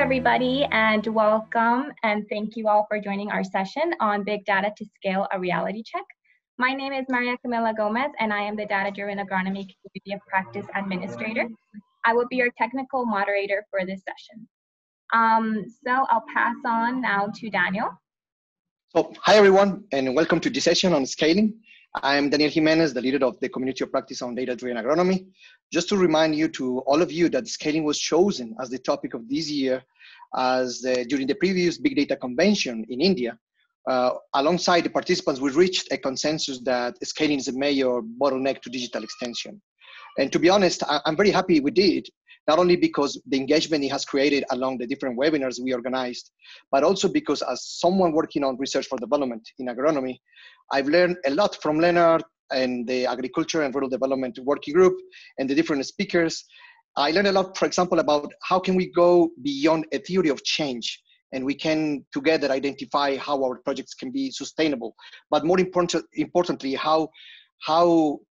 everybody, and welcome, and thank you all for joining our session on Big Data to Scale a Reality Check. My name is Maria Camila Gomez, and I am the Data-Driven Agronomy Community of Practice Administrator. I will be your technical moderator for this session. So I'll pass on now to Daniel. So, hi everyone, and welcome to this session on scaling. I'm Daniel Jimenez, the leader of the Community of Practice on Data-Driven Agronomy. Just to remind you, to all of you, that scaling was chosen as the topic of this year as during the previous Big Data Convention in India. Alongside the participants, we reached a consensus that scaling is a major bottleneck to digital extension. And to be honest, I'm very happy we did, not only because the engagement it has created along the different webinars we organized, but also because as someone working on research for development in agronomy, I've learned a lot from Leonard and the Agriculture and Rural Development Working Group and the different speakers. I learned a lot, for example, about how can we go beyond a theory of change, and we can together identify how our projects can be sustainable. But more importantly, how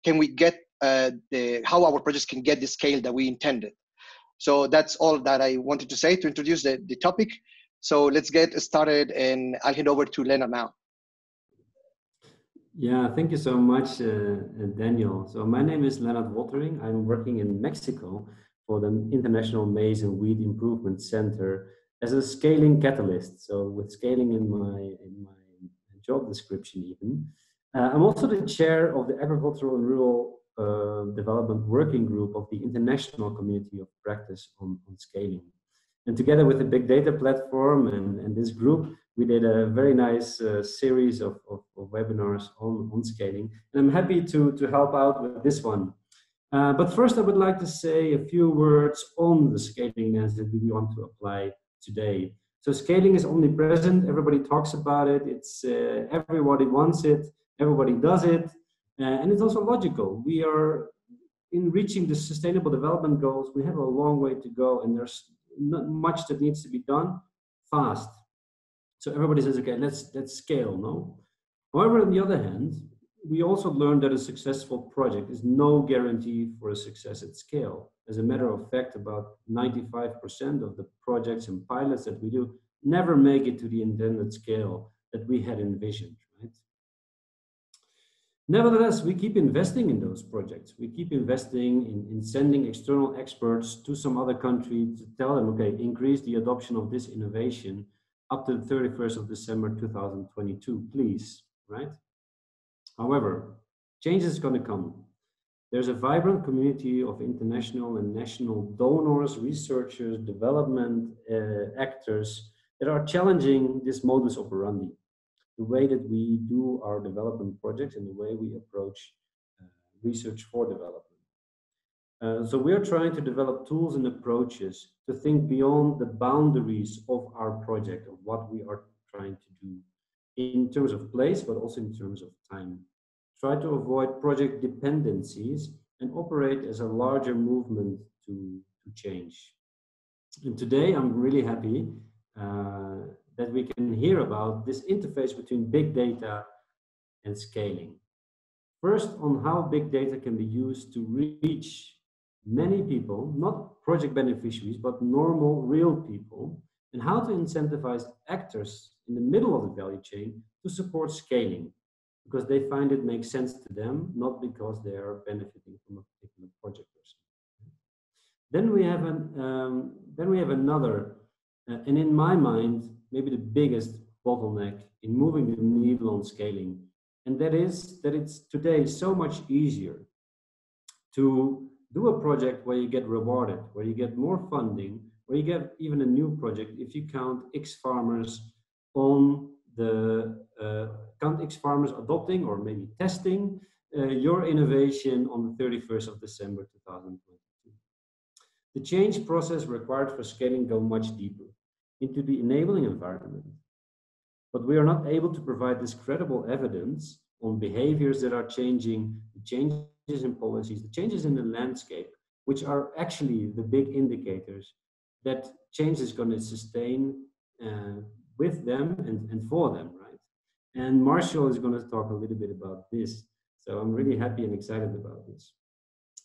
can we get how our projects can get the scale that we intended. So that's all that I wanted to say to introduce the topic. So let's get started, and I'll hand over to Leonard now. Yeah, thank you so much, Daniel. So my name is Leonard Woltering. I'm working in Mexico for the International Maize and Wheat Improvement Center as a scaling catalyst. So with scaling in my job description even. I'm also the chair of the Agricultural and Rural Development Working Group of the International Community of Practice on Scaling. And together with the Big Data Platform and this group, we did a very nice series of webinars on scaling, and I'm happy to help out with this one. But first, I would like to say a few words on the scaling lens that we want to apply today. So scaling is omnipresent. Everybody talks about it. It's everybody wants it. Everybody does it. And it's also logical. We are in reaching the Sustainable Development Goals. We have a long way to go, and there's not much that needs to be done fast. So everybody says, okay, let's scale, no? However, on the other hand, we also learned that a successful project is no guarantee for a success at scale. As a matter of fact, about 95% of the projects and pilots that we do never make it to the intended scale that we had envisioned, right? Nevertheless, we keep investing in those projects. We keep investing in sending external experts to some other country to tell them, okay, increase the adoption of this innovation up to the 31st of December 2022, please, right? However, change is going to come. There's a vibrant community of international and national donors, researchers, development actors that are challenging this modus operandi, the way that we do our development projects and the way we approach research for development. So we are trying to develop tools and approaches to think beyond the boundaries of our project, of what we are trying to do in terms of place, but also in terms of time. Try to avoid project dependencies and operate as a larger movement to change. And today I'm really happy that we can hear about this interface between big data and scaling. First, on how big data can be used to reach many people, not project beneficiaries, but normal, real people, and how to incentivize actors in the middle of the value chain to support scaling, because they find it makes sense to them, not because they are benefiting from a particular project person. Then we have another, and in my mind, maybe the biggest bottleneck in moving the needle on scaling, and that is that it's today so much easier to do a project where you get rewarded, where you get more funding, where you get even a new project if you count X farmers on the count X farmers adopting or maybe testing your innovation on the 31st of December 2022. The change process required for scaling go much deeper into the enabling environment, but we are not able to provide this credible evidence on behaviors that are changing, the changes in policies, the changes in the landscape, which are actually the big indicators that change is going to sustain with them and for them, right? And Marshall is going to talk a little bit about this. So I'm really happy and excited about this.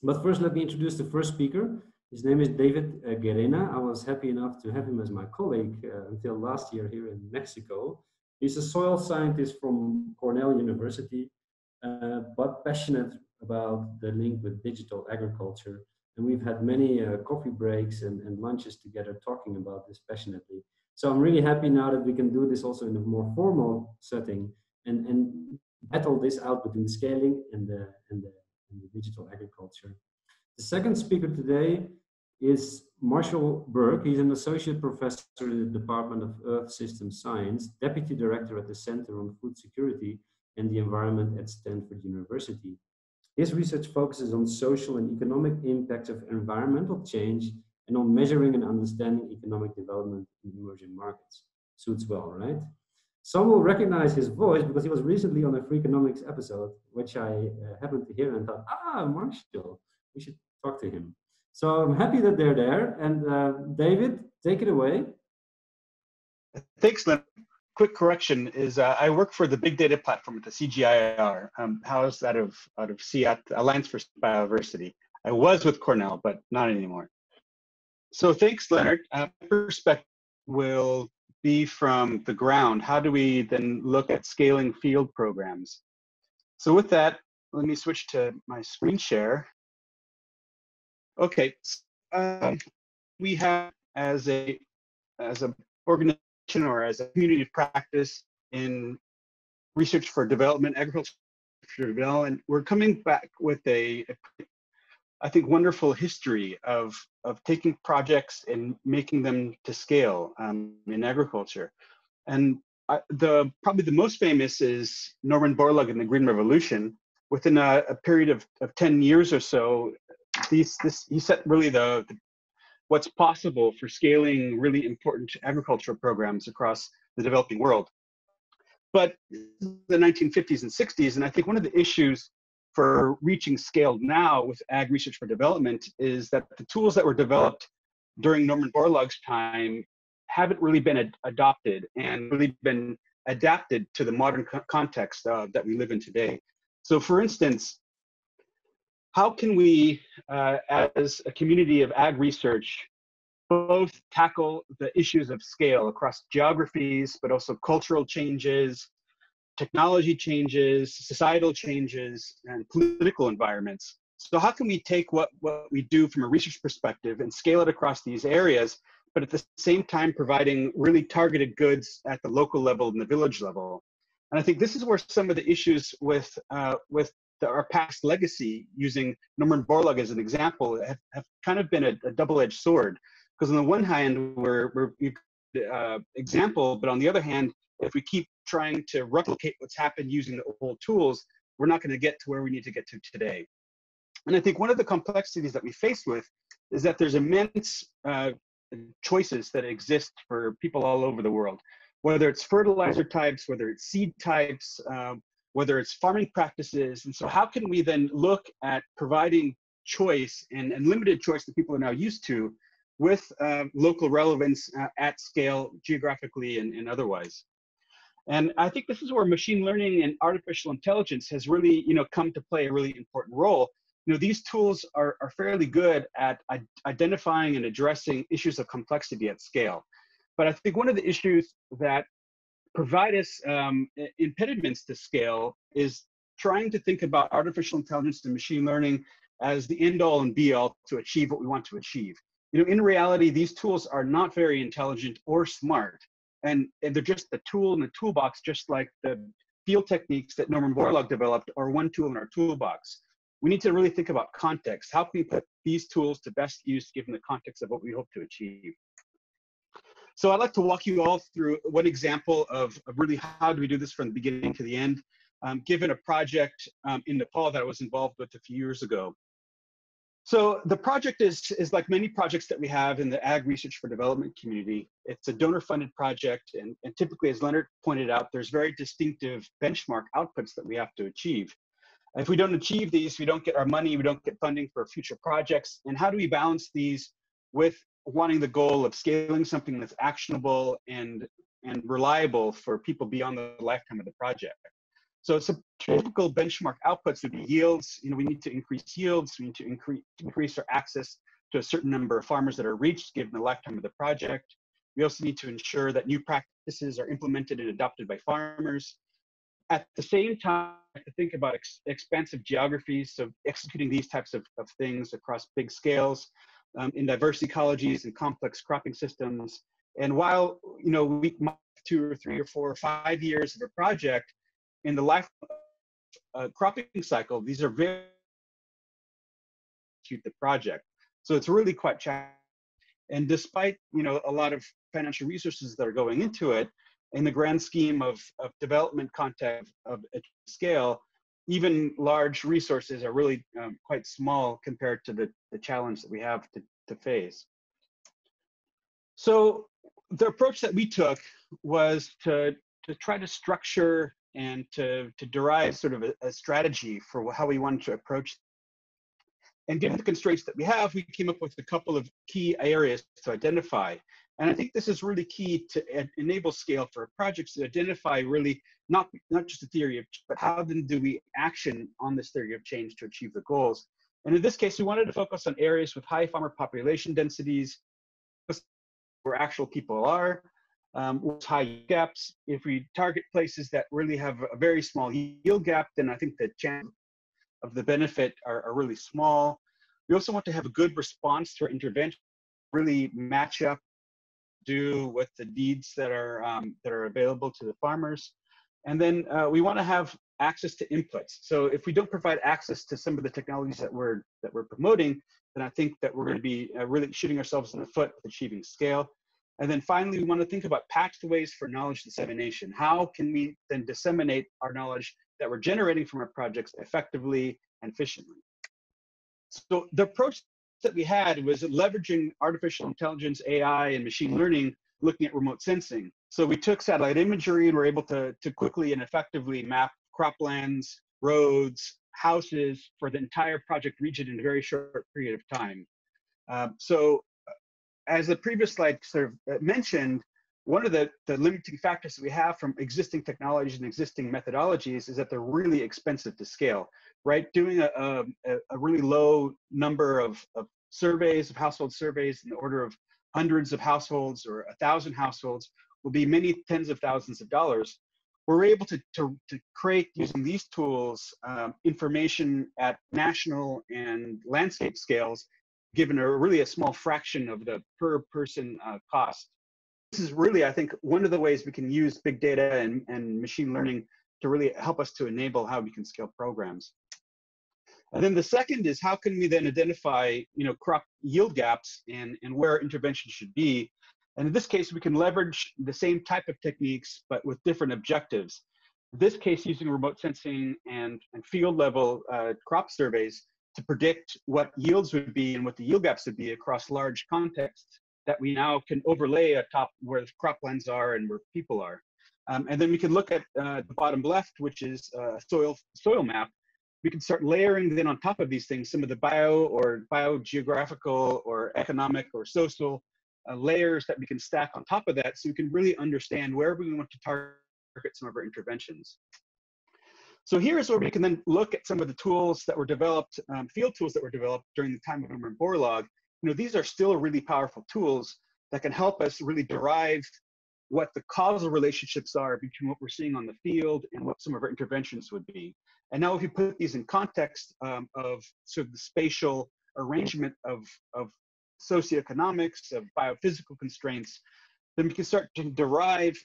But first, let me introduce the first speaker. His name is David Guerena. I was happy enough to have him as my colleague until last year here in Mexico. He's a soil scientist from Cornell University, but passionate about the link with digital agriculture. And we've had many coffee breaks and lunches together talking about this passionately. So I'm really happy now that we can do this also in a more formal setting and battle this out between the scaling and the digital agriculture. The second speaker today is Marshall Burke. He's an associate professor in the Department of Earth System Science, deputy director at the Center on Food Security and the Environment at Stanford University. His research focuses on social and economic impacts of environmental change and on measuring and understanding economic development in emerging markets. Suits well, right? Some will recognize his voice because he was recently on a Free Economics episode, which I happened to hear and thought, ah, Marshall, we should talk to him. So I'm happy that they're there. And David, take it away. Thanks, Leonard. Quick correction is I work for the big data platform at the CGIAR, housed out of CIMMYT, Alliance for Biodiversity. I was with Cornell, but not anymore. So thanks, Leonard. My perspective will be from the ground. How do we then look at scaling field programs? So with that, let me switch to my screen share. Okay, we have as an organization or as a community of practice in research for development, agriculture development, we're coming back with a I think wonderful history of taking projects and making them to scale in agriculture. And probably the most famous is Norman Borlaug and the Green Revolution. Within a period of 10 years or so, he set really what's possible for scaling really important agricultural programs across the developing world. But the 1950s and 60s, and I think one of the issues for reaching scale now with ag research for development is that the tools that were developed during Norman Borlaug's time haven't really been adopted and really been adapted to the modern context that we live in today. So for instance, how can we, as a community of ag research, both tackle the issues of scale across geographies, but also cultural changes, technology changes, societal changes, and political environments? So how can we take what we do from a research perspective and scale it across these areas, but at the same time providing really targeted goods at the local level and the village level? And I think this is where some of the issues with our past legacy, using Norman Borlaug as an example, have kind of been a double-edged sword. Because on the one hand, we're example, but on the other hand, if we keep trying to replicate what's happened using the old tools, we're not going to get to where we need to get to today. And I think one of the complexities that we face with is that there's immense choices that exist for people all over the world, whether it's fertilizer types, whether it's seed types, whether it's farming practices. And so how can we then look at providing choice and limited choice that people are now used to with local relevance at scale, geographically and otherwise? And I think this is where machine learning and artificial intelligence has really, come to play a really important role. These tools are fairly good at identifying and addressing issues of complexity at scale. But I think one of the issues that provide us impediments to scale is trying to think about artificial intelligence and machine learning as the end all and be all to achieve what we want to achieve. In reality, these tools are not very intelligent or smart. And they're just a tool in the toolbox, just like the field techniques that Norman Borlaug developed are one tool in our toolbox. We need to really think about context. How can we put these tools to best use given the context of what we hope to achieve? So I'd like to walk you all through one example of really how do we do this from the beginning to the end, given a project in Nepal that I was involved with a few years ago. So the project is like many projects that we have in the Ag Research for Development community. It's a donor-funded project, and typically, as Leonard pointed out, there's very distinctive benchmark outputs that we have to achieve. If we don't achieve these, we don't get our money, we don't get funding for future projects. And how do we balance these with wanting the goal of scaling something that's actionable and reliable for people beyond the lifetime of the project? So some typical benchmark outputs would be yields. We need to increase yields. We need to increase our access to a certain number of farmers that are reached given the lifetime of the project. We also need to ensure that new practices are implemented and adopted by farmers. At the same time, I have to think about expansive geographies, so executing these types of things across big scales in diverse ecologies and complex cropping systems. And while, you know, we might have 2 or 3 or 4 or 5 years of a project, in the life cropping cycle, these are very acute the project. So it's really quite challenging. And despite, you know, a lot of financial resources that are going into it, in the grand scheme of development context of scale, even large resources are really quite small compared to the challenge that we have to face. So the approach that we took was to try to structure and to derive sort of a strategy for how we wanted to approach. And given the constraints that we have, we came up with a couple of key areas to identify. And I think this is really key to enable scale for projects to identify really not just the theory of change, but how then do we action on this theory of change to achieve the goals. And in this case, we wanted to focus on areas with high farmer population densities, where actual people are, with high gaps. If we target places that really have a very small yield gap, then I think the chance of the benefit are really small. We also want to have a good response to our intervention, really match up do with the needs that are available to the farmers. And then we want to have access to inputs. So if we don't provide access to some of the technologies that we're promoting, then I think that we're going to be really shooting ourselves in the foot with achieving scale. And then finally, we want to think about pathways for knowledge dissemination. How can we then disseminate our knowledge that we're generating from our projects effectively and efficiently? So the approach that we had was leveraging artificial intelligence, AI, and machine learning, looking at remote sensing. So we took satellite imagery and were able to quickly and effectively map croplands, roads, houses for the entire project region in a very short period of time. So as the previous slide sort of mentioned, one of the limiting factors that we have from existing technologies and existing methodologies is that they're really expensive to scale, right? Doing a really low number of surveys, of household surveys in the order of hundreds of households or 1,000 households will be many tens of thousands of dollars. We're able to create, using these tools, information at national and landscape scales, given really a small fraction of the per person cost. This is really, I think, one of the ways we can use big data and machine learning to really help us to enable how we can scale programs. And then the second is, how can we then identify, you know, crop yield gaps and where intervention should be? And in this case, we can leverage the same type of techniques, but with different objectives. In this case, using remote sensing and field level crop surveys to predict what yields would be and what the yield gaps would be across large contexts that we now can overlay atop where the croplands are and where people are. And then we can look at the bottom left, which is a soil map. We can start layering then on top of these things some of the biogeographical or economic or social layers that we can stack on top of that, so we can really understand where we want to target some of our interventions. So here's where we can then look at some of the tools that were developed, field tools that were developed during the time of Norman Borlaug. You know, these are still really powerful tools that can help us really derive what the causal relationships are between what we're seeing on the field and what some of our interventions would be. And now if you put these in context of sort of the spatial arrangement of socioeconomics, of biophysical constraints, then we can start to derive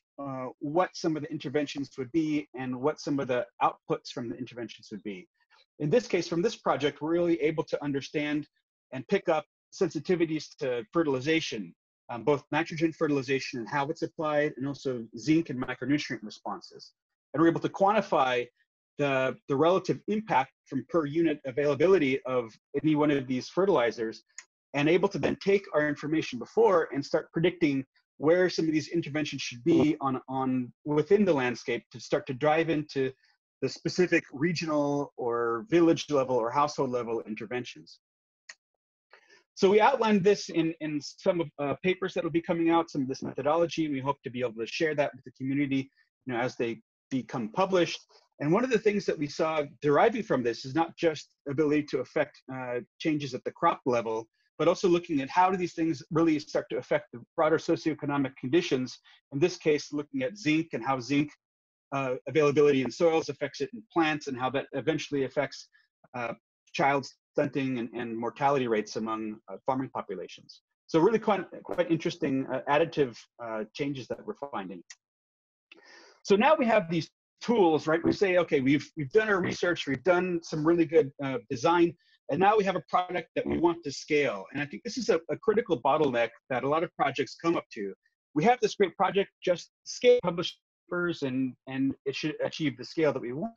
what some of the interventions would be and what some of the outputs from the interventions would be. In this case, from this project, we're really able to understand and pick up sensitivities to fertilization, both nitrogen fertilization and how it's applied, and also zinc and micronutrient responses. And we're able to quantify the relative impact from per unit availability of any one of these fertilizers, and able to then take our information before and start predicting where some of these interventions should be on within the landscape, to start to dive into the specific regional or village level or household level interventions. So we outlined this in some papers that will be coming out, some of this methodology. We hope to be able to share that with the community, you know, as they become published. And one of the things that we saw deriving from this is not just ability to affect changes at the crop level, but also looking at how do these things really start to affect the broader socioeconomic conditions. In this case, looking at zinc and how zinc availability in soils affects it in plants, and how that eventually affects child stunting and mortality rates among farming populations. So really quite interesting additive changes that we're finding. So now we have these tools, right? We say, okay, we've done our research, we've done some really good design, and now we have a product that we want to scale. And I think this is a critical bottleneck that a lot of projects come up to. We have this great project, just scale, publish papers, and it should achieve the scale that we want.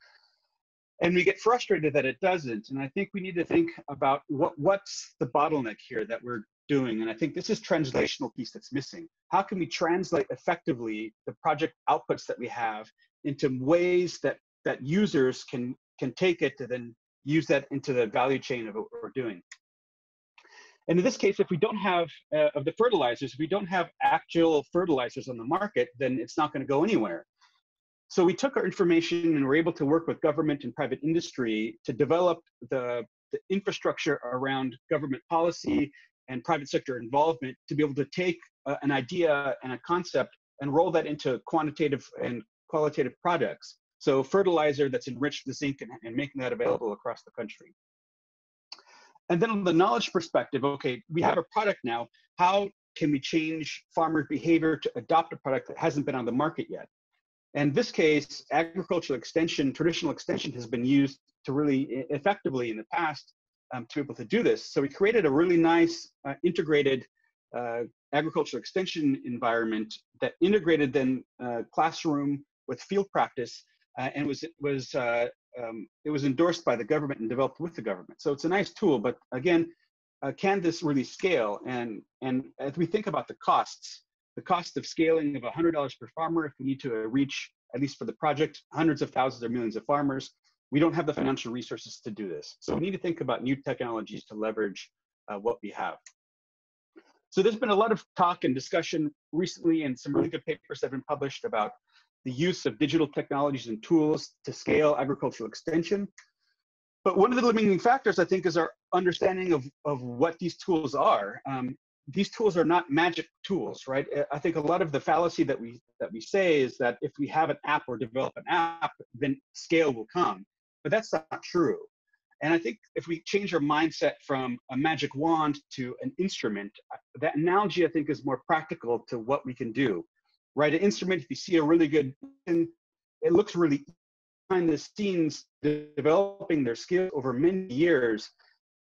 And we get frustrated that it doesn't. And I think we need to think about what's the bottleneck here that we're doing. And I think this is translational piece that's missing. How can we translate effectively the project outputs that we have into ways that users can take it to then use that into the value chain of what we're doing? And in this case, if we don't have of the fertilizers, if we don't have actual fertilizers on the market, then it's not going to go anywhere. So we took our information and were able to work with government and private industry to develop the infrastructure around government policy and private sector involvement to be able to take an idea and a concept and roll that into quantitative and qualitative products. So fertilizer that's enriched with zinc and making that available across the country. And then on the knowledge perspective, okay, we have a product now. How can we change farmer behavior to adopt a product that hasn't been on the market yet? In this case, agricultural extension, traditional extension has been used to really effectively in the past to be able to do this. So we created a really nice integrated agricultural extension environment that integrated then classroom with field practice, and it was endorsed by the government and developed with the government. So it's a nice tool, but again, can this really scale? And as we think about the cost of scaling of $100 per farmer, if we need to reach, at least for the project, hundreds of thousands or millions of farmers, we don't have the financial resources to do this. So we need to think about new technologies to leverage what we have. So there's been a lot of talk and discussion recently, and some really good papers have been published about the use of digital technologies and tools to scale agricultural extension. But one of the limiting factors, I think, is our understanding of what these tools are. These tools are not magic tools, right? I think a lot of the fallacy that we say is that if we have an app or develop an app, then scale will come. But that's not true. And I think if we change our mindset from a magic wand to an instrument, that analogy, I think, is more practical to what we can do, right? An instrument, if you see a really good, it looks really behind the scenes, developing their skills over many years,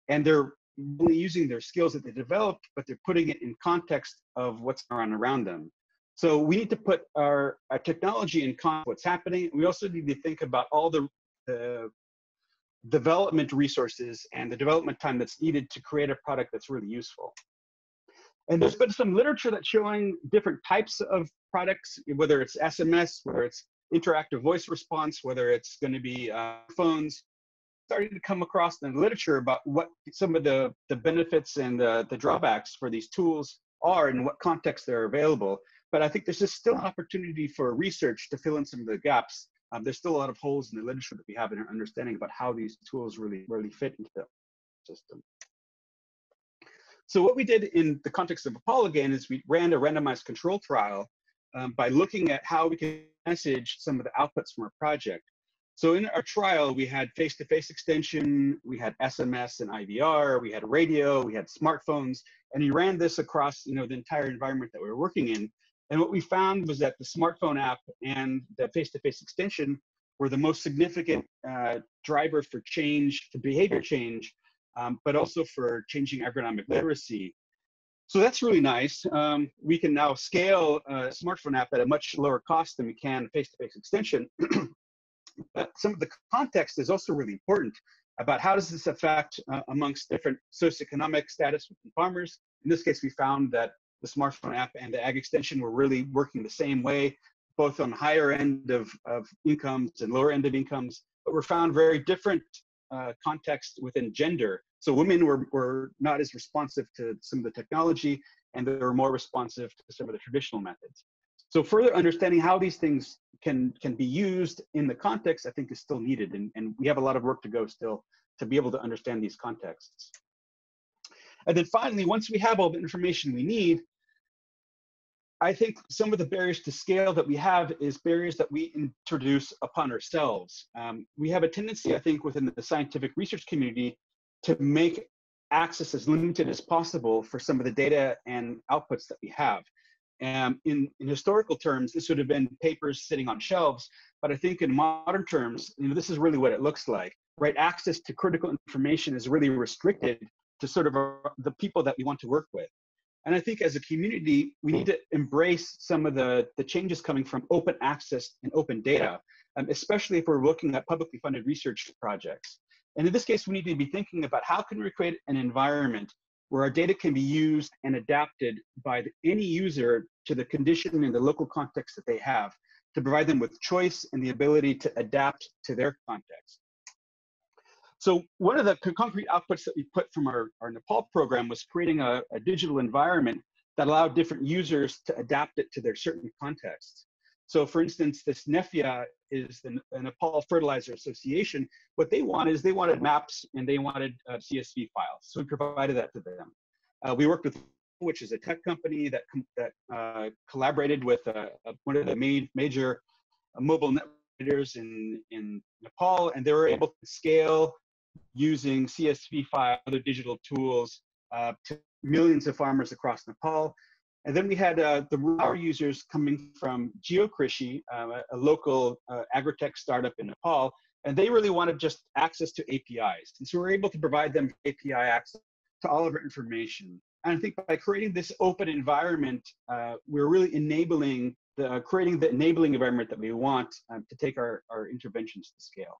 and they're only using their skills that they developed, but they're putting it in context of what's going on around them. So we need to put our technology in context of what's happening. We also need to think about all the development resources and the development time that's needed to create a product that's really useful. And there's been some literature that's showing different types of products, whether it's SMS, whether it's interactive voice response, whether it's going to be phones. Starting to come across in the literature about what some of the benefits and the drawbacks for these tools are and what context they're available. But I think there's just still an opportunity for research to fill in some of the gaps. There's still a lot of holes in the literature that we have in our understanding about how these tools really fit into the system. So what we did in the context of Nepal again is we ran a randomized control trial by looking at how we can message some of the outputs from our project. So in our trial, we had face-to-face extension, we had SMS and IVR, we had radio, we had smartphones, and we ran this across the entire environment that we were working in. And what we found was that the smartphone app and the face-to-face extension were the most significant driver for change, for behavior change, but also for changing agronomic literacy. So that's really nice. We can now scale a smartphone app at a much lower cost than we can face-to-face extension. But some of the context is also really important about how does this affect amongst different socioeconomic status within farmers. In this case, we found that the smartphone app and the ag extension were really working the same way, both on higher end of incomes and lower end of incomes, but were found very different contexts within gender. So women were not as responsive to some of the technology, and they were more responsive to some of the traditional methods. So further understanding how these things can be used in the context, I think, is still needed. And we have a lot of work to go still to be able to understand these contexts. And then finally, once we have all the information we need, I think some of the barriers to scale that we have is barriers that we introduce upon ourselves. We have a tendency, I think, within the scientific research community to make access as limited as possible for some of the data and outputs that we have. In historical terms, this would have been papers sitting on shelves, but I think in modern terms, this is really what it looks like, right? Access to critical information is really restricted to sort of the people that we want to work with. And I think as a community, we need to embrace some of the changes coming from open access and open data, especially if we're looking at publicly funded research projects. And in this case, we need to be thinking about how can we create an environment where our data can be used and adapted by any user to the condition and the local context that they have, to provide them with choice and the ability to adapt to their context. So one of the concrete outputs that we put from our Nepal program was creating a digital environment that allowed different users to adapt it to their certain contexts. So for instance, this Nefia is the Nepal Fertilizer Association. What they wanted is they wanted maps and they wanted CSV files. So we provided that to them. We worked with, which is a tech company that collaborated with one of the major mobile network operators in Nepal, and they were able to scale using CSV files, other digital tools, to millions of farmers across Nepal. And then we had our users coming from GeoKrishi, a local agritech startup in Nepal, and they really wanted just access to APIs. And so we were able to provide them API access to all of our information. And I think by creating this open environment, we're really enabling creating the enabling environment that we want to take our interventions to scale.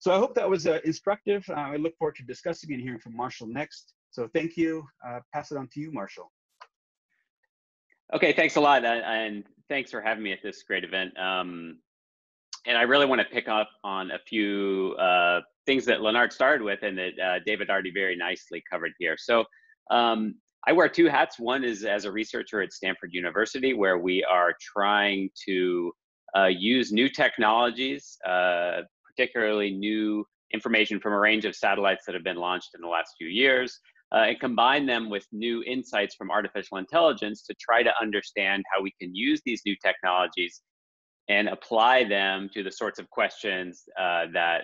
So I hope that was instructive. I look forward to discussing and hearing from Marshall next. So thank you. Pass it on to you, Marshall. Okay, thanks a lot, and thanks for having me at this great event. And I really want to pick up on a few things that Leonard started with and that David already very nicely covered here. So I wear two hats. One is as a researcher at Stanford University, where we are trying to use new technologies, particularly new information from a range of satellites that have been launched in the last few years, and combine them with new insights from artificial intelligence to try to understand how we can use these new technologies and apply them to the sorts of questions that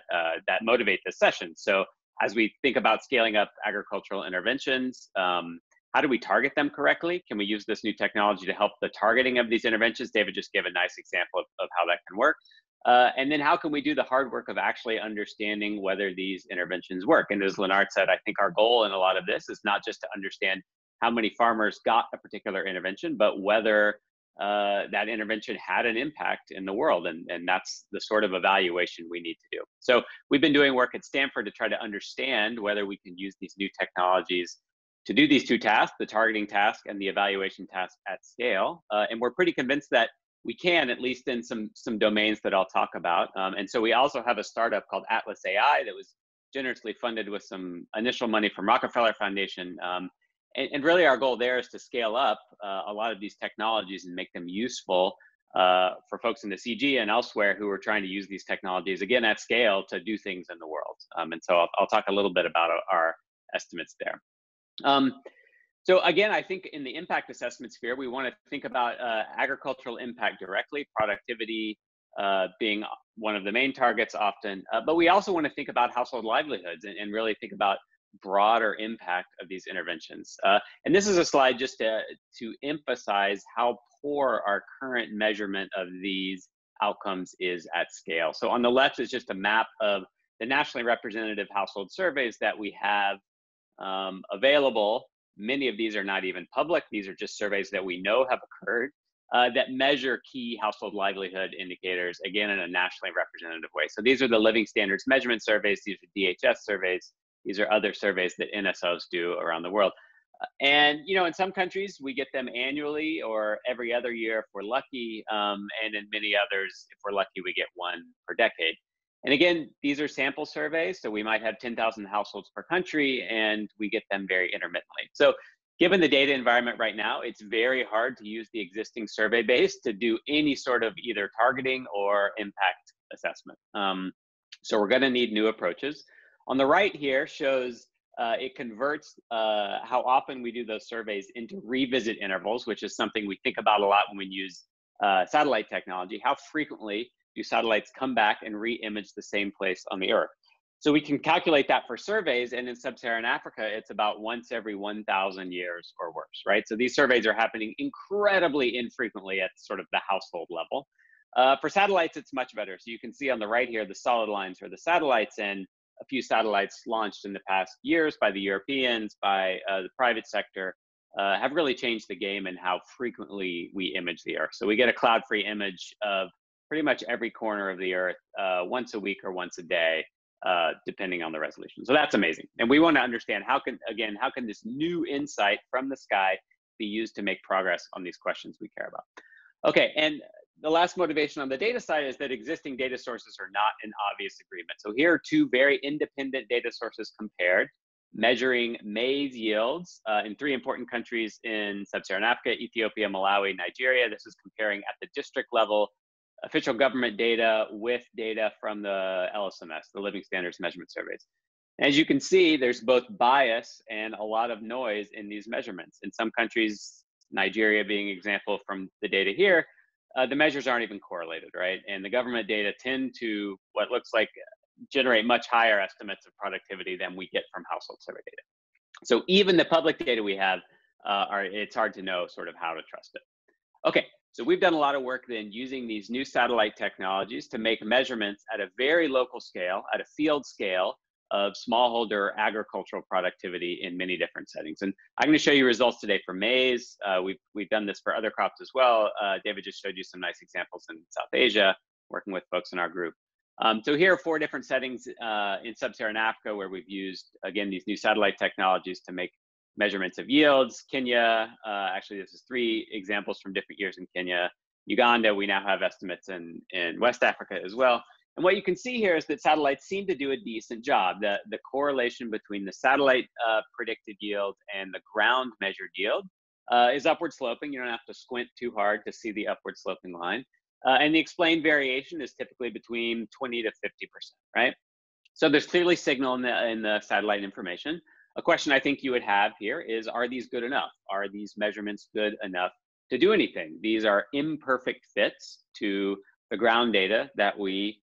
motivate this session. So as we think about scaling up agricultural interventions, how do we target them correctly? Can we use this new technology to help the targeting of these interventions? David just gave a nice example of how that can work. And then how can we do the hard work of actually understanding whether these interventions work? And as Leonard said, I think our goal in a lot of this is not just to understand how many farmers got a particular intervention, but whether that intervention had an impact in the world. And that's the sort of evaluation we need to do. So we've been doing work at Stanford to try to understand whether we can use these new technologies to do these two tasks, the targeting task and the evaluation task at scale. And we're pretty convinced that we can, at least in some domains that I'll talk about. And so we also have a startup called Atlas AI that was generously funded with some initial money from Rockefeller Foundation. And really our goal there is to scale up a lot of these technologies and make them useful for folks in the CG and elsewhere who are trying to use these technologies, again, at scale to do things in the world. And so I'll talk a little bit about our estimates there. So again, I think in the impact assessment sphere, we want to think about agricultural impact directly, productivity being one of the main targets often, but we also want to think about household livelihoods and really think about broader impact of these interventions. And this is a slide just to emphasize how poor our current measurement of these outcomes is at scale. So on the left is just a map of the nationally representative household surveys that we have available. Many of these are not even public. These are just surveys that we know have occurred that measure key household livelihood indicators, again, in a nationally representative way. So these are the living standards measurement surveys. These are DHS surveys. These are other surveys that NSOs do around the world. And, you know, in some countries, we get them annually or every other year if we're lucky. And in many others, if we're lucky, we get one per decade. And again, these are sample surveys, so we might have 10,000 households per country, and we get them very intermittently. So given the data environment right now, it's very hard to use the existing survey base to do any sort of either targeting or impact assessment. So we're gonna need new approaches. On the right here shows It converts how often we do those surveys into revisit intervals, which is something we think about a lot when we use satellite technology. How frequently do satellites come back and re-image the same place on the Earth? So we can calculate that for surveys, and in sub-Saharan Africa, it's about once every 1,000 years or worse, right? So these surveys are happening incredibly infrequently at sort of the household level. For satellites, it's much better. So you can see on the right here, the solid lines are the satellites, and a few satellites launched in the past years by the Europeans, by the private sector, have really changed the game in how frequently we image the Earth. So we get a cloud-free image of pretty much every corner of the Earth once a week or once a day, depending on the resolution. So that's amazing. And we want to understand how can, again, how can this new insight from the sky be used to make progress on these questions we care about? Okay, and the last motivation on the data side is that existing data sources are not in obvious agreement. So here are two very independent data sources compared, measuring maize yields in three important countries in sub-Saharan Africa: Ethiopia, Malawi, Nigeria. This is comparing at the district level official government data with data from the LSMS, the Living Standards Measurement Surveys. As you can see, there's both bias and a lot of noise in these measurements. In some countries, Nigeria being an example from the data here, the measures aren't even correlated, right? And the government data tend to, what looks like, generate much higher estimates of productivity than we get from household survey data. So even the public data we have, it's hard to know sort of how to trust it. Okay, so we've done a lot of work then using these new satellite technologies to make measurements at a very local scale, at a field scale, of smallholder agricultural productivity in many different settings. And I'm going to show you results today for maize. We've done this for other crops as well. David just showed you some nice examples in South Asia, working with folks in our group. So here are four different settings in sub-Saharan Africa where we've used, again, these new satellite technologies to make measurements of yields. Kenya, actually this is three examples from different years in Kenya. Uganda, we now have estimates in West Africa as well. And what you can see here is that satellites seem to do a decent job. The correlation between the satellite predicted yield and the ground measured yield is upward sloping. You don't have to squint too hard to see the upward sloping line. And the explained variation is typically between 20 to 50%, right? So there's clearly signal in the satellite information. A question I think you would have here is, are these good enough? Are these measurements good enough to do anything? These are imperfect fits to the ground data that we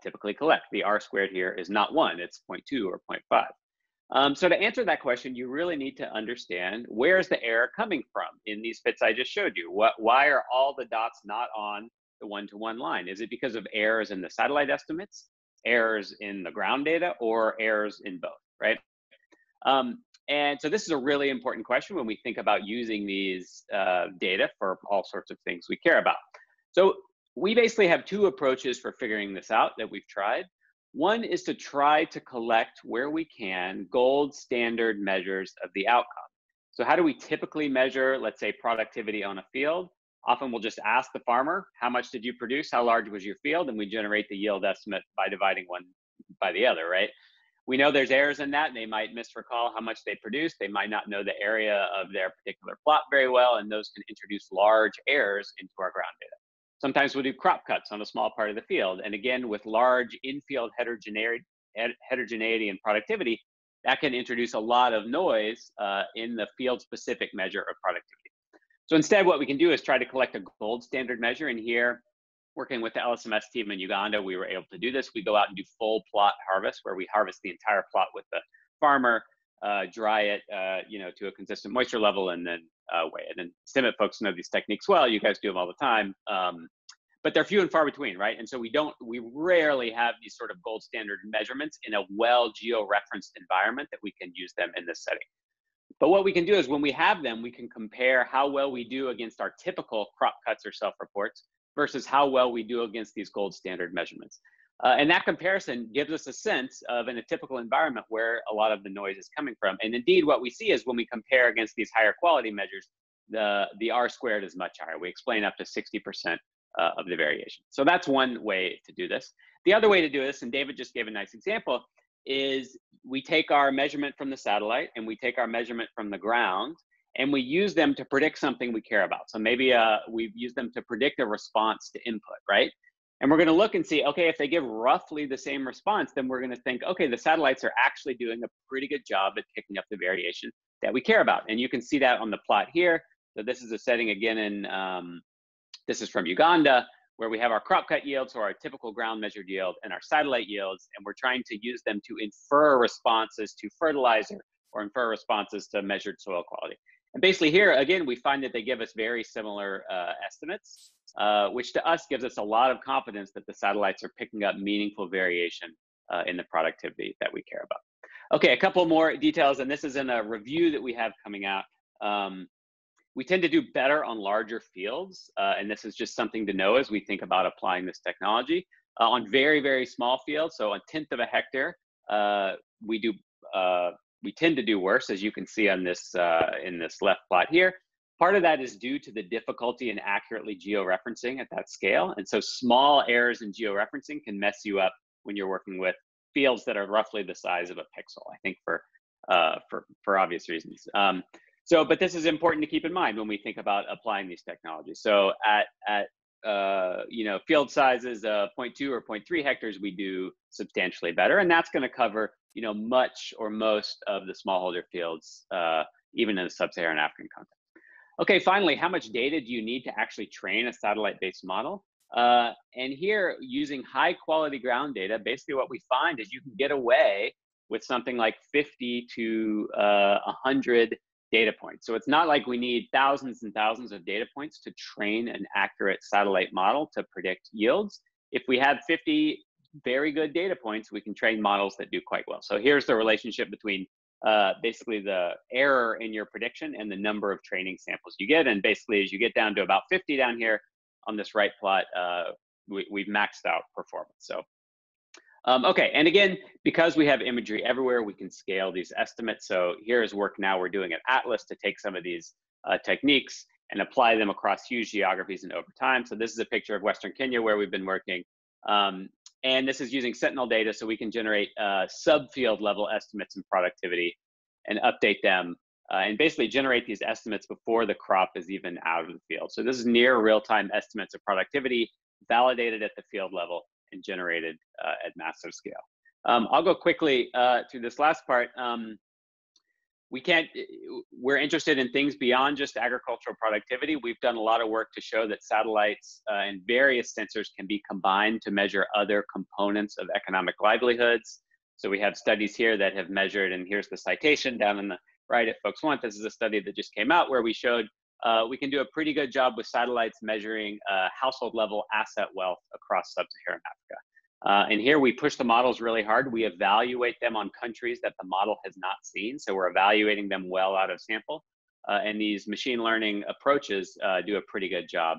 typically collect. The R squared here is not one, it's 0.2 or 0.5. So to answer that question, you really need to understand, where's the error coming from in these fits I just showed you? Why are all the dots not on the one-to-one line? Is it because of errors in the satellite estimates, errors in the ground data, or errors in both, right? And so this is a really important question when we think about using these data for all sorts of things we care about. So we basically have two approaches for figuring this out that we've tried. One is to try to collect, where we can, gold standard measures of the outcome. So how do we typically measure, let's say, productivity on a field? Often we'll just ask the farmer, how much did you produce? How large was your field? And we generate the yield estimate by dividing one by the other, right? We know there's errors in that. They might misrecall how much they produced. They might not know the area of their particular plot very well, and those can introduce large errors into our ground data. Sometimes we'll do crop cuts on a small part of the field. And again, with large in-field heterogeneity and productivity, that can introduce a lot of noise in the field-specific measure of productivity. So instead, what we can do is try to collect a gold standard measure. And here, working with the LSMS team in Uganda, we were able to do this. We go out and do full plot harvest, where we harvest the entire plot with the farmer, dry it to a consistent moisture level, and then weigh it. And CIMMYT folks know these techniques well. You guys do them all the time, but they're few and far between, right? And so we rarely have these sort of gold standard measurements in a well geo-referenced environment that we can use them in this setting. But what we can do is, when we have them, we can compare how well we do against our typical crop cuts or self-reports versus how well we do against these gold standard measurements. And that comparison gives us a sense of, in a typical environment, where a lot of the noise is coming from. And indeed, what we see is, when we compare against these higher quality measures, the R squared is much higher. We explain up to 60% of the variation. So that's one way to do this. The other way to do this, and David just gave a nice example, is we take our measurement from the satellite and we take our measurement from the ground, and we use them to predict something we care about. So maybe we've used them to predict a response to input, right? And we're going to look and see, okay, if they give roughly the same response, then we're going to think, okay, the satellites are actually doing a pretty good job at picking up the variation that we care about. And you can see that on the plot here. So this is a setting again in, this is from Uganda, where we have our crop cut yields, or our typical ground measured yield, and our satellite yields, and we're trying to use them to infer responses to fertilizer or infer responses to measured soil quality. And basically here, again, we find that they give us very similar estimates, which to us gives us a lot of confidence that the satellites are picking up meaningful variation in the productivity that we care about. Okay, a couple more details, and this is in a review that we have coming out. We tend to do better on larger fields, and this is just something to know as we think about applying this technology. On very, very small fields, so 1/10 of a hectare, we tend to do worse, as you can see on this in this left plot here. Part of that is due to the difficulty in accurately georeferencing at that scale. And so small errors in georeferencing can mess you up when you're working with fields that are roughly the size of a pixel, I think, for obvious reasons. So, but this is important to keep in mind when we think about applying these technologies. So at you know, field sizes of 0.2 or 0.3 hectares, we do substantially better. And that's going to cover, you know, much or most of the smallholder fields, even in the sub-Saharan African context. Okay, finally, how much data do you need to actually train a satellite-based model? And here, using high-quality ground data, basically what we find is you can get away with something like 50 to 100 data points. So it's not like we need thousands and thousands of data points to train an accurate satellite model to predict yields. If we had 50 very good data points, we can train models that do quite well. So here's the relationship between basically the error in your prediction and the number of training samples you get. And basically, as you get down to about 50 down here on this right plot, we've maxed out performance. So okay, and again, because we have imagery everywhere, we can scale these estimates. So here is work now we're doing at Atlas to take some of these techniques and apply them across huge geographies and over time. So this is a picture of Western Kenya where we've been working. And this is using Sentinel data, so we can generate subfield level estimates and productivity and update them and basically generate these estimates before the crop is even out of the field. So this is near real-time estimates of productivity validated at the field level and generated at massive scale. I'll go quickly through this last part. We're interested in things beyond just agricultural productivity. We've done a lot of work to show that satellites and various sensors can be combined to measure other components of economic livelihoods. So we have studies here that have measured, and here's the citation down on the right if folks want. This is a study that just came out where we showed we can do a pretty good job with satellites measuring household level asset wealth across sub-Saharan Africa. And here we push the models really hard. We evaluate them on countries that the model has not seen. So we're evaluating them well out of sample. And these machine learning approaches do a pretty good job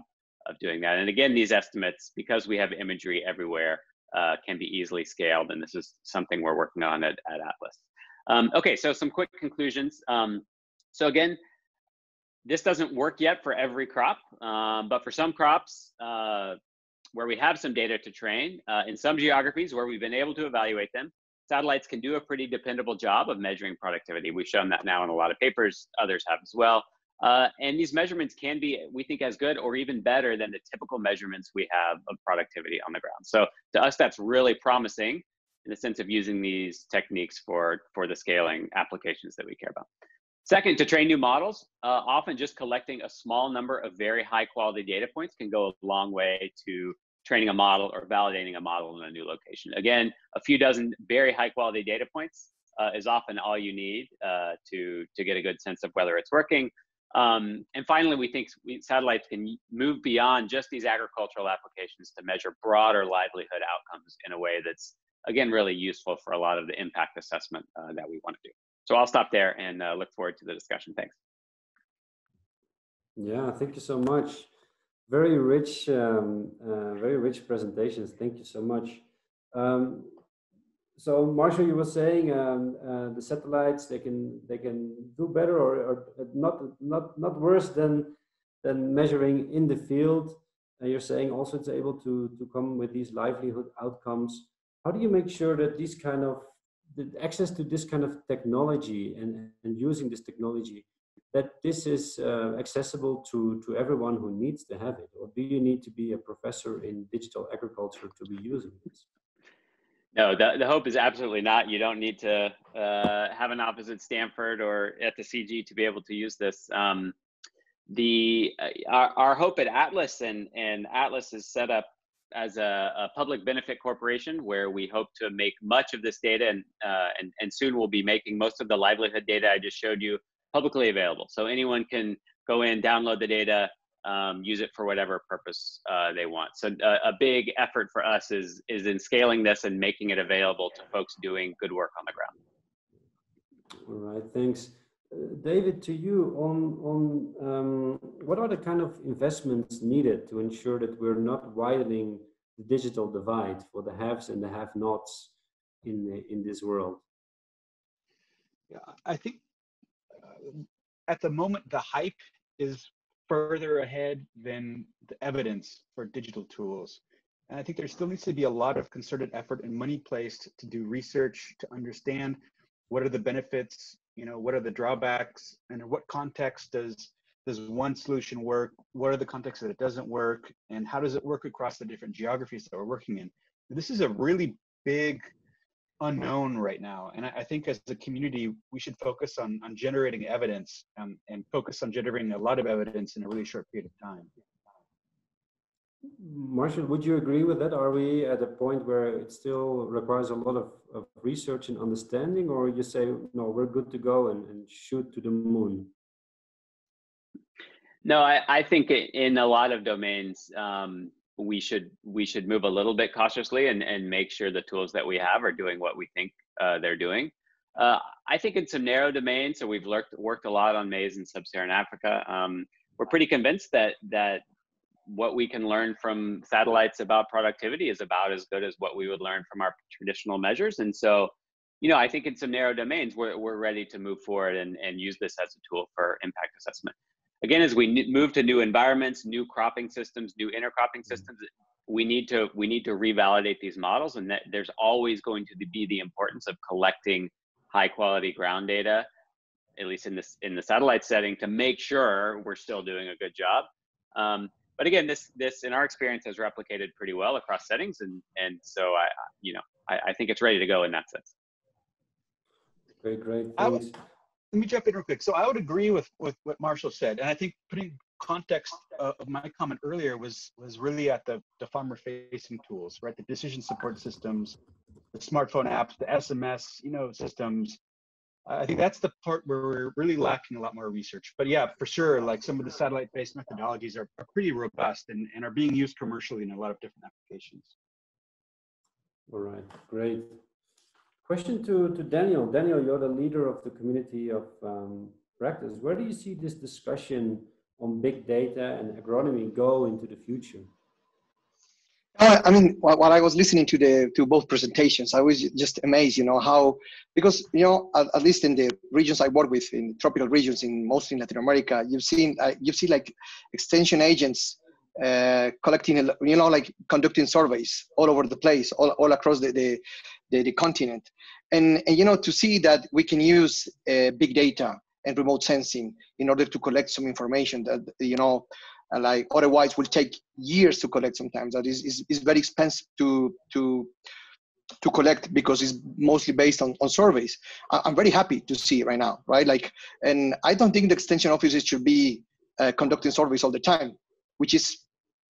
of doing that. And again, these estimates, because we have imagery everywhere, can be easily scaled. And this is something we're working on at Atlas. Okay, so some quick conclusions. So again, this doesn't work yet for every crop, but for some crops, where we have some data to train, in some geographies where we've been able to evaluate them, satellites can do a pretty dependable job of measuring productivity. We've shown that now in a lot of papers, others have as well. And these measurements can be, we think, as good or even better than the typical measurements we have of productivity on the ground. So to us, that's really promising in the sense of using these techniques for the scaling applications that we care about. Second, to train new models, often just collecting a small number of very high quality data points can go a long way to training a model or validating a model in a new location. Again, a few dozen very high quality data points is often all you need to get a good sense of whether it's working. And finally, we think satellites can move beyond just these agricultural applications to measure broader livelihood outcomes in a way that's, again, really useful for a lot of the impact assessment that we want to do. So I'll stop there and look forward to the discussion. Thanks. Yeah, thank you so much. Very rich presentations. Thank you so much. So Marshall, you were saying the satellites they can do better or not worse than measuring in the field. And you're saying also it's able to come with these livelihood outcomes. How do you make sure that these kind of the access to this kind of technology and using this technology that this is accessible to everyone who needs to have it? Or do you need to be a professor in digital agriculture to be using this? No, the hope is absolutely not. You don't need to have an office at Stanford or at the CG to be able to use this. Our hope at Atlas, and Atlas is set up as a public benefit corporation where we hope to make much of this data, and soon we'll be making most of the livelihood data I just showed you publicly available. So anyone can go in, download the data, use it for whatever purpose they want. So a big effort for us is in scaling this and making it available to folks doing good work on the ground. All right, thanks. David, to you, on what are the kind of investments needed to ensure that we're not widening the digital divide for the haves and the have-nots in this world? Yeah, I think at the moment the hype is further ahead than the evidence for digital tools. And I think there still needs to be a lot of concerted effort and money placed to do research, to understand what are the benefits, you know, what are the drawbacks, and in what context does one solution work? What are the contexts that it doesn't work? And how does it work across the different geographies that we're working in? This is a really big unknown right now. And I think as a community, we should focus on generating evidence and focus on generating a lot of evidence in a really short period of time. Marshall, would you agree with that? Are we at a point where it still requires a lot of research and understanding, or you say, no, we're good to go and shoot to the moon? No, I think in a lot of domains, we should move a little bit cautiously and make sure the tools that we have are doing what we think they're doing. I think in some narrow domains, so we've worked a lot on maize in sub-Saharan Africa. We're pretty convinced that what we can learn from satellites about productivity is about as good as what we would learn from our traditional measures. And so, you know, I think in some narrow domains, we're ready to move forward and use this as a tool for impact assessment. Again, as we move to new environments, new cropping systems, new intercropping systems, we need to revalidate these models, and that there's always going to be the importance of collecting high quality ground data, at least in the satellite setting, to make sure we're still doing a good job. But again, this in our experience has replicated pretty well across settings, and so I think it's ready to go in that sense. Great. Let me jump in real quick. So I would agree with what Marshall said. And I think putting context of my comment earlier was really at the farmer-facing tools, right? The decision support systems, the smartphone apps, the SMS, you know, systems. I think that's the part where we're really lacking a lot more research. But yeah, for sure, like some of the satellite-based methodologies are pretty robust and are being used commercially in a lot of different applications. All right, great. Question to Daniel. Daniel, you're the leader of the community of practice. Where do you see this discussion on big data and agronomy go into the future? I mean, while I was listening to both presentations, I was just amazed, you know, how, because, you know, at least in the regions I work with, in tropical regions, mostly in Latin America, you've seen like extension agents collecting, you know, like conducting surveys all over the place, all across the continent, and you know, to see that we can use big data and remote sensing in order to collect some information that, you know, like otherwise will take years to collect. Sometimes that is very expensive to collect because it's mostly based on surveys. I'm very happy to see right now, right? Like, and I don't think the extension offices should be conducting surveys all the time, which is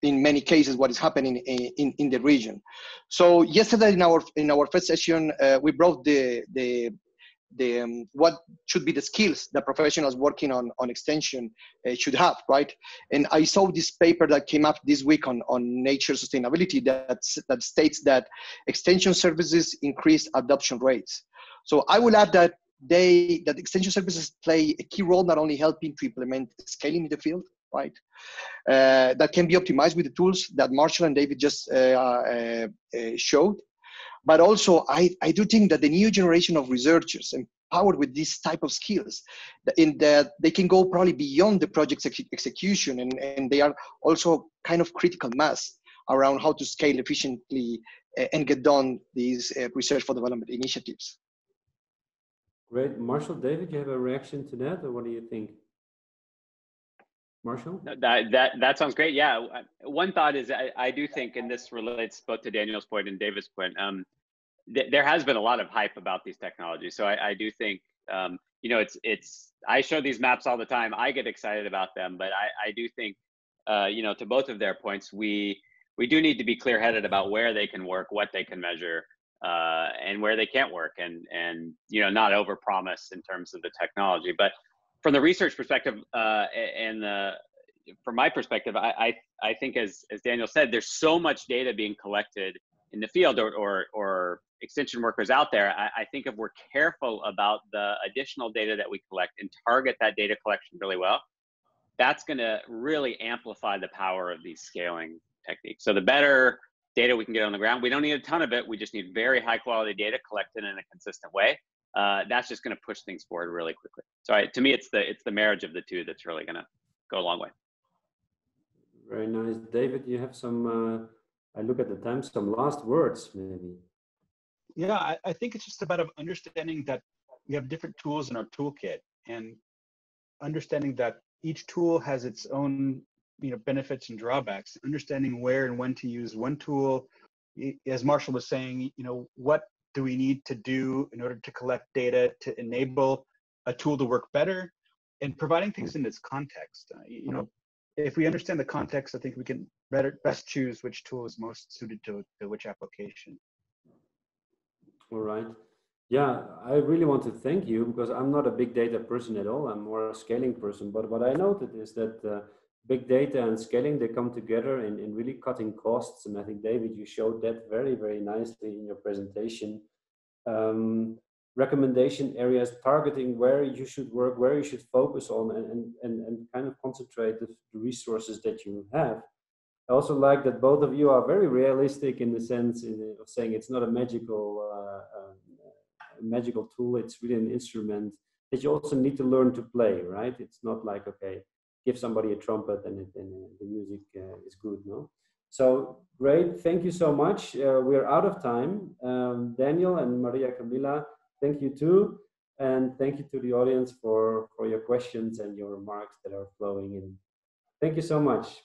in many cases what is happening in the region. So yesterday in our first session, we brought the what should be the skills that professionals working on extension should have, right? And I saw this paper that came up this week on Nature Sustainability that states that extension services increase adoption rates. So I will add that extension services play a key role, not only helping to implement scaling in the field, right, that can be optimized with the tools that Marshall and David just showed. But also, I do think that the new generation of researchers empowered with these type of skills, in that they can go probably beyond the project's execution, and they are also kind of critical mass around how to scale efficiently and get done these research for development initiatives. Great. Marshall, David, you have a reaction to that, or what do you think? Marshall? No, that sounds great. Yeah, one thought is I do think, and this relates both to Daniel's point and David's point, there has been a lot of hype about these technologies. So I do think, you know, I show these maps all the time. I get excited about them, but I do think, you know, to both of their points, we do need to be clear-headed about where they can work, what they can measure, and where they can't work, and you know, not overpromise in terms of the technology. But from the research perspective, from my perspective, I think as Daniel said, there's so much data being collected in the field or extension workers out there. I think if we're careful about the additional data that we collect and target that data collection really well, that's going to really amplify the power of these scaling techniques. So the better data we can get on the ground, we don't need a ton of it. We just need very high quality data collected in a consistent way. That's just going to push things forward really quickly. So to me, it's the marriage of the two that's really going to go a long way. Very nice, David. You have some. I look at the time. Some last words, maybe. Yeah, I think it's just a matter of understanding that we have different tools in our toolkit, and understanding that each tool has its own, you know, benefits and drawbacks. Understanding where and when to use one tool, as Marshall was saying, you know, what do we need to do in order to collect data to enable a tool to work better, and providing things in its context. You know, if we understand the context, I think we can best choose which tool is most suited to which application. All right. Yeah, I really want to thank you, because I'm not a big data person at all. I'm more a scaling person. But what I noted is that big data and scaling, they come together in really cutting costs. And I think, David, you showed that very, very nicely in your presentation. Recommendation areas, targeting where you should work, where you should focus on, and kind of concentrate the resources that you have. I also like that both of you are very realistic in the sense of saying it's not a magical tool, it's really an instrument that you also need to learn to play, right? It's not like, okay, give somebody a trumpet and the music is good, no? So great, thank you so much. We're out of time. Daniel and Maria Camila, thank you too. And thank you to the audience for your questions and your remarks that are flowing in. Thank you so much.